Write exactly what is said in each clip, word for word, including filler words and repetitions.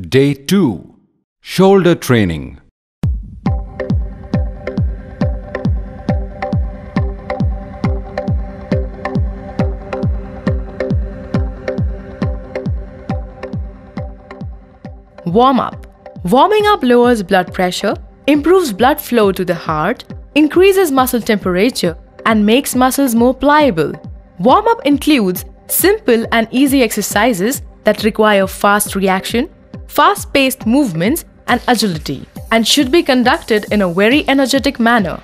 Day two. Shoulder Training. Warm-up. Warming up lowers blood pressure, improves blood flow to the heart, increases muscle temperature, and makes muscles more pliable. Warm-up includes simple and easy exercises that require fast reaction, fast-paced movements, and agility, and should be conducted in a very energetic manner.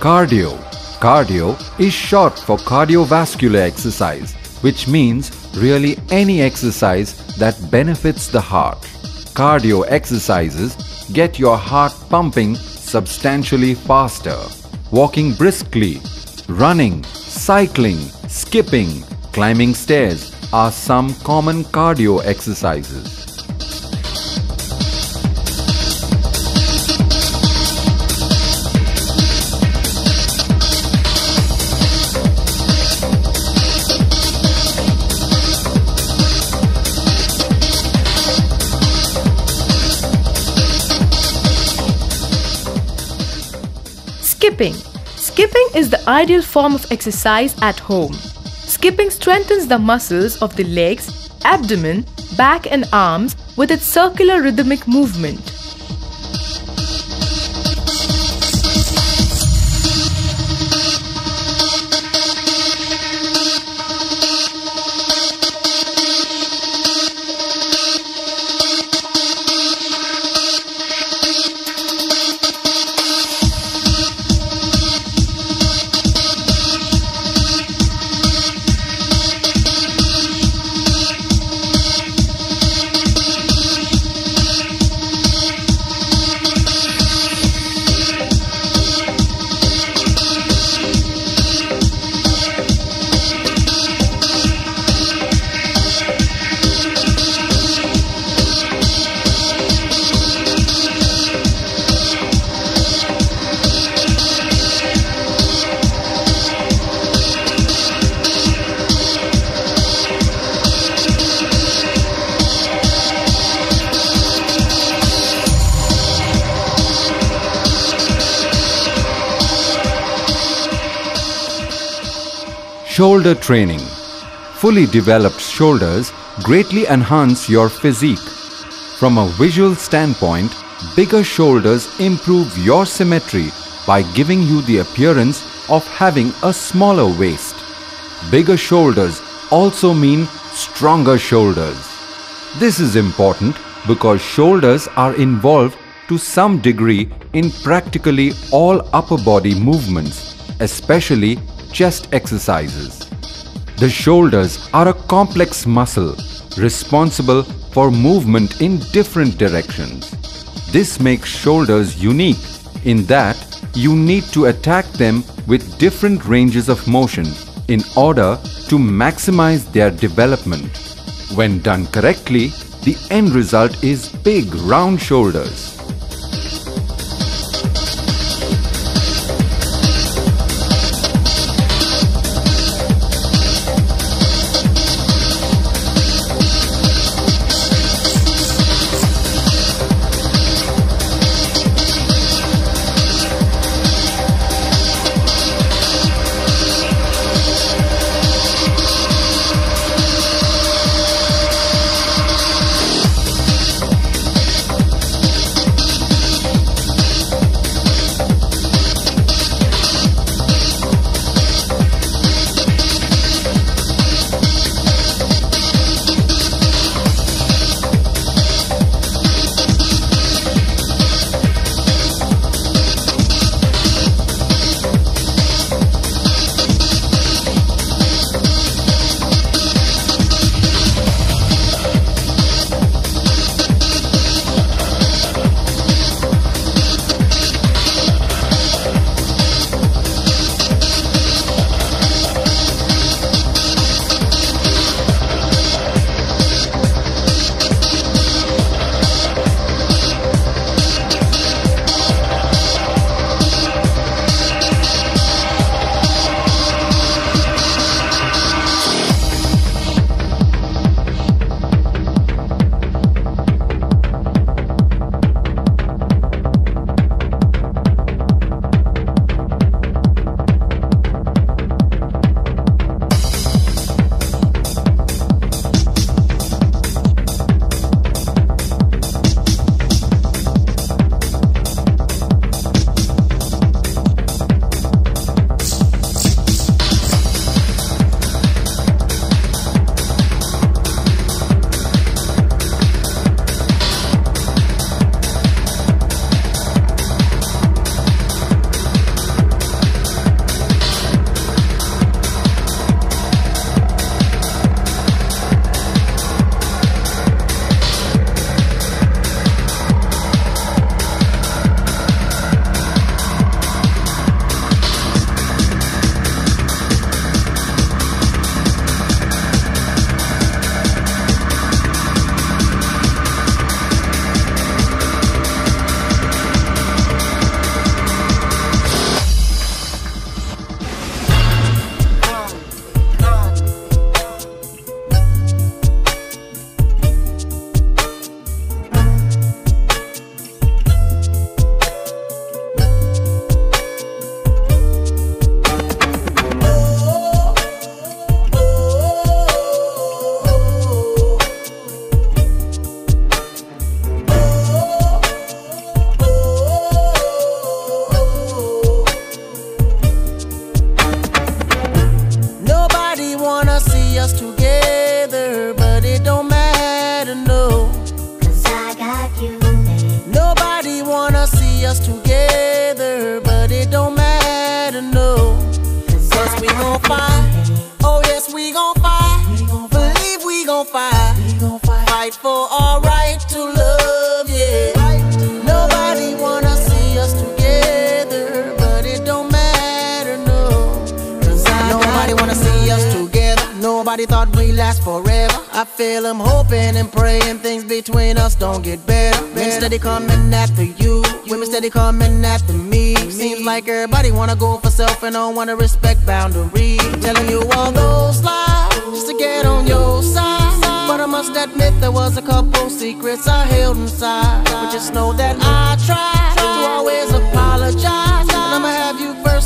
Cardio. Cardio is short for cardiovascular exercise, which means really any exercise that benefits the heart. Cardio exercises get your heart pumping substantially faster. Walking briskly, running, cycling, skipping, climbing stairs are some common cardio exercises. Skipping. Skipping is the ideal form of exercise at home. Skipping strengthens the muscles of the legs, abdomen, back and arms with its circular rhythmic movement. Shoulder training. Fully developed shoulders greatly enhance your physique. From a visual standpoint, bigger shoulders improve your symmetry by giving you the appearance of having a smaller waist. Bigger shoulders also mean stronger shoulders. This is important because shoulders are involved to some degree in practically all upper body movements, especially chest exercises. The shoulders are a complex muscle responsible for movement in different directions. This makes shoulders unique in that you need to attack them with different ranges of motion in order to maximize their development. When done correctly, the end result is big, round shoulders.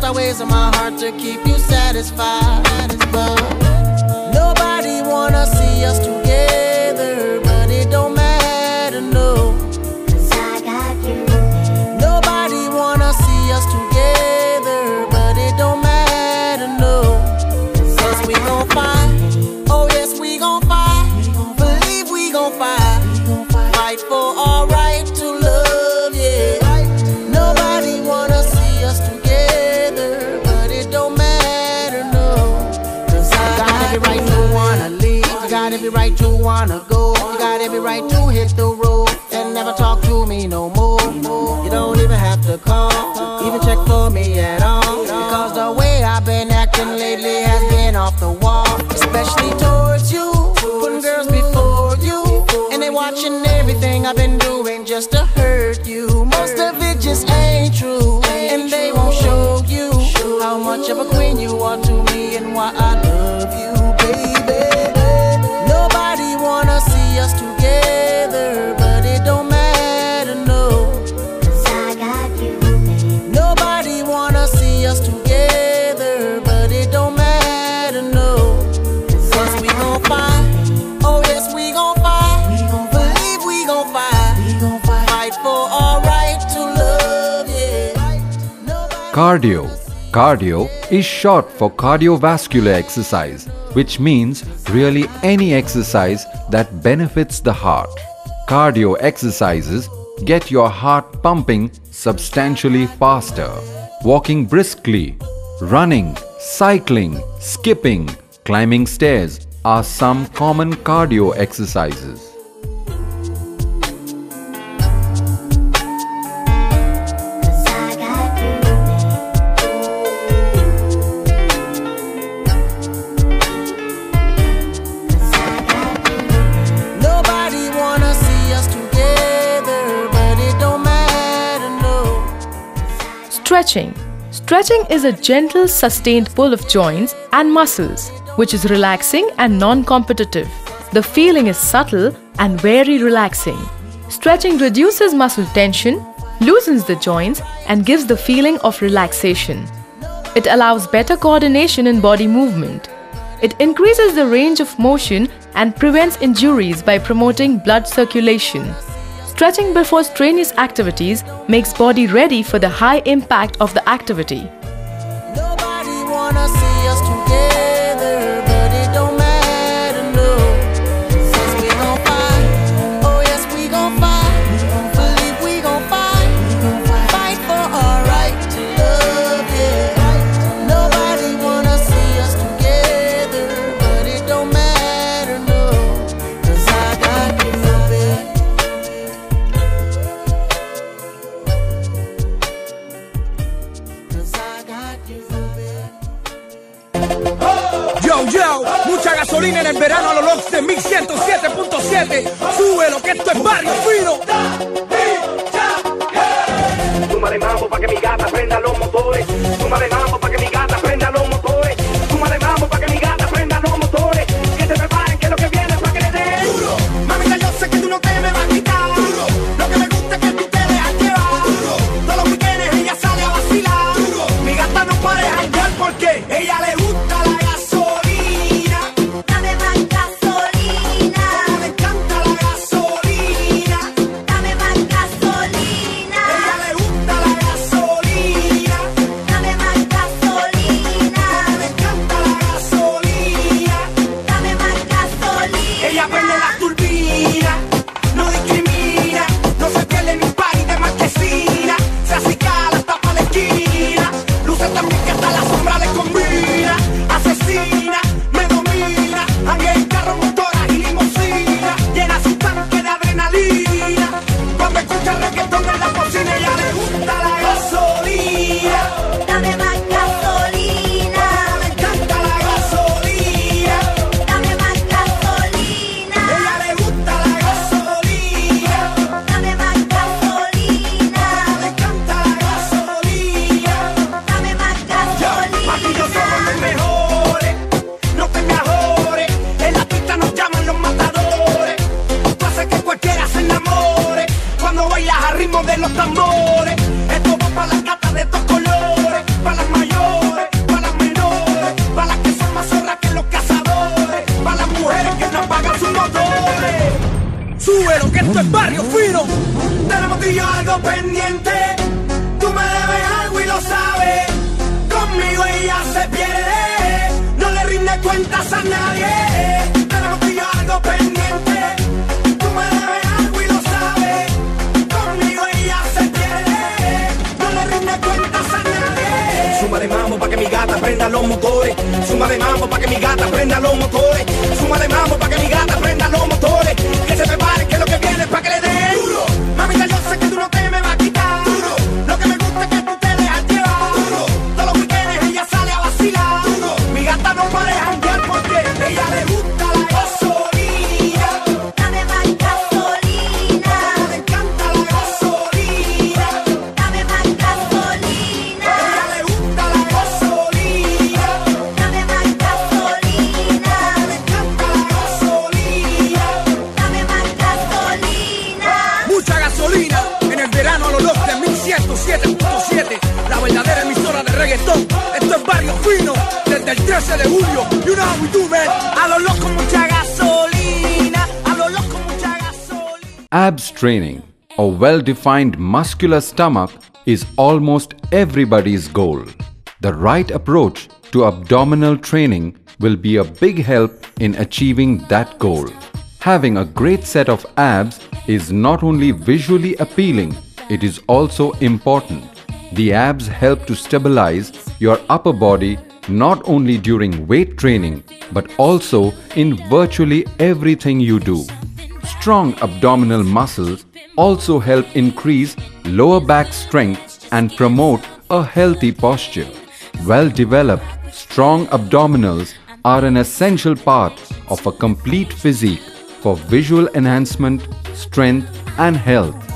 I I ways on my heart to keep you satisfied, but nobody wanna see us together, but it don't matter, no, 'cause I got you. Nobody wanna see us together, but it don't matter, no, 'cause we gon' fight. Oh yes, we gon' fight. Believe we gon' fight. Fight for our right to love, yeah. Nobody wanna see us together, but it don't matter, no, 'cause I got every right to wanna leave. You got every right to wanna go. You got every right to hit the road and never talk to me no more. You don't even have to call, even check for me at all, because the way I've been acting lately has been off the wall, especially towards you, putting girls before you, and they watching everything I've been doing just to hurt you. Most of it just ain't true, and they won't show you how much of a queen you are to me and why I love you, baby. Nobody wanna see us together, but it don't matter, no, 'cause I got you, baby. Nobody wanna see us together, but it don't matter, no, 'cause we gon' fight. Oh yes, we gon' fight. Believe we gon' fight. Fight for our right to love, yeah. Cardio. Cardio is short for cardiovascular exercise, which means really any exercise that benefits the heart. Cardio exercises get your heart pumping substantially faster. Walking briskly, running, cycling, skipping, climbing stairs are some common cardio exercises. Stretching. Stretching is a gentle, sustained pull of joints and muscles, which is relaxing and non-competitive. The feeling is subtle and very relaxing. Stretching reduces muscle tension, loosens the joints, and gives the feeling of relaxation. It allows better coordination in body movement. It increases the range of motion and prevents injuries by promoting blood circulation. Stretching before strenuous activities makes body ready for the high impact of the activity. Nobody wanna see us together, but it don't matter, no, 'cause we gon' fight. Oh yes, we gon' fight. Believe we gon' fight. Fight for our right to love, yeah. Nobody wanna see us together, but it don't matter, no, 'cause I got you, baby. Yo, yo, mucha gasolina en el verano a los locks de mil ciento siete punto siete. Sube lo que esto es barrio fino. Súmale mambo pa' que mi gata prenda los motores. Súmale mambo pa' que mi gata prenda los motores. Súmale mambo pa' que mi gata prenda los motores. Que te preparen que lo que viene pa' que le dé duro. Mamita, yo sé que tú no te me vas a quitar. Duro. Lo que me gusta es que tú te dejas llevar. Duro. Todos los weekends ella sale a vacilar. Duro. Mi gata no para de janguear porque ella le gusta la gata. tú y yo algo pendiente. Tú me debes algo y lo sabes. Conmigo ella se pierde, no le rinde cuentas a nadie. Pero tú y yo algo pendiente. Tú me debes algo y lo sabes. Conmigo ella se pierde, no le rinde cuentas a nadie. Súmale mambo pa' que mi gata prenda los motores. Súmale mambo pa' que mi gata prenda los motores. Súmale mambo pa' que mi gata prenda los motores. Que se prepare que lo que viene es pa' que le dé. Mamita, yo sé que tú no te me vas a quitar. Duro. Lo que me gusta es que tú te dejas llevar. Duro. Todos los weekendes ella sale a vacilar. Duro. Mi gata no va a dejar guiar porque ella le gusta la gasolina. Dame más gasolina. Le encanta la gasolina. Dame más gasolina. Ella le gusta la gasolina. Dame más gasolina. Le encanta la gasolina. Dame más gasolina. Mucha gasolina en el verano a los locos de mil ciento siete punto siete, la verdadera emisora de reggaetón. Esto es Barrio Fino, desde el trece de julio. You know how we do, man. A los locos mucha gasolina. A los locos mucha gasolina. Abs training, a well-defined muscular stomach, is almost everybody's goal. The right approach to abdominal training will be a big help in achieving that goal. Having a great set of abs is not only visually appealing, it is also important. The abs help to stabilize your upper body not only during weight training but also in virtually everything you do. Strong abdominal muscles also help increase lower back strength and promote a healthy posture. Well-developed, strong abdominals are an essential part of a complete physique for visual enhancement, strength and health.